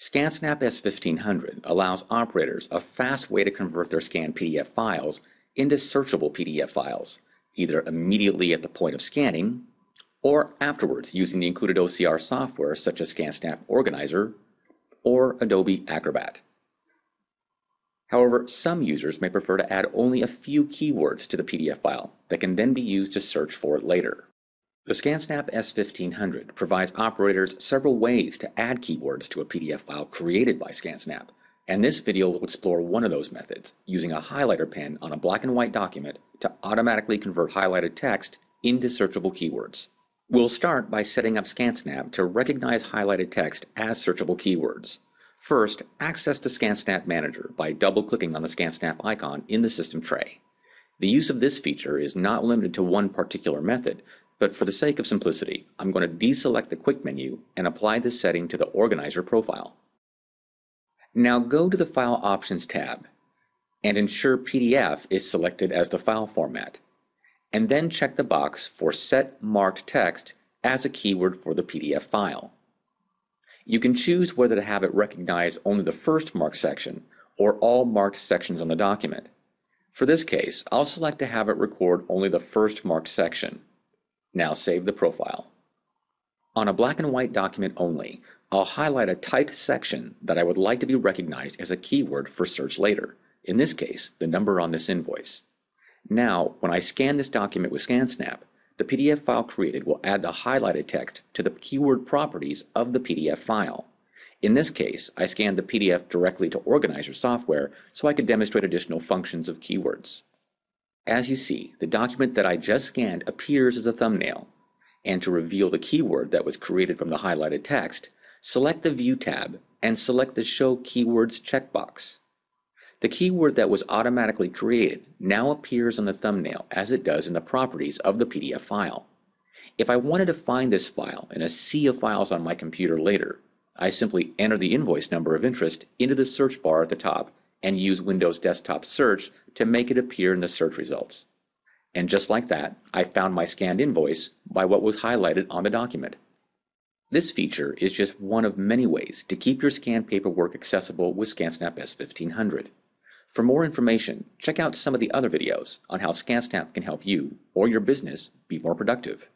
ScanSnap S1500 allows operators a fast way to convert their scanned PDF files into searchable PDF files, either immediately at the point of scanning or afterwards using the included OCR software such as ScanSnap Organizer or Adobe Acrobat. However, some users may prefer to add only a few keywords to the PDF file that can then be used to search for it later. The ScanSnap S1500 provides operators several ways to add keywords to a PDF file created by ScanSnap, and this video will explore one of those methods, using a highlighter pen on a black and white document to automatically convert highlighted text into searchable keywords. We'll start by setting up ScanSnap to recognize highlighted text as searchable keywords. First, access the ScanSnap Manager by double-clicking on the ScanSnap icon in the system tray. The use of this feature is not limited to one particular method, but for the sake of simplicity, I'm going to deselect the quick menu and apply this setting to the Organizer profile. Now go to the File Options tab and ensure PDF is selected as the file format, and then check the box for Set Marked Text as a keyword for the PDF file. You can choose whether to have it recognize only the first marked section or all marked sections on the document. For this case, I'll select to have it record only the first marked section. Now save the profile. On a black and white document only, I'll highlight a typed section that I would like to be recognized as a keyword for search later, in this case, the number on this invoice. Now, when I scan this document with ScanSnap, the PDF file created will add the highlighted text to the keyword properties of the PDF file. In this case, I scanned the PDF directly to Organizer software so I could demonstrate additional functions of keywords. As you see, the document that I just scanned appears as a thumbnail, and to reveal the keyword that was created from the highlighted text, select the View tab and select the Show Keywords checkbox. The keyword that was automatically created now appears on the thumbnail as it does in the properties of the PDF file. If I wanted to find this file in a sea of files on my computer later, I simply enter the invoice number of interest into the search bar at the top and use Windows Desktop Search to make it appear in the search results. And just like that, I found my scanned invoice by what was highlighted on the document. This feature is just one of many ways to keep your scanned paperwork accessible with ScanSnap S1500. For more information, check out some of the other videos on how ScanSnap can help you or your business be more productive.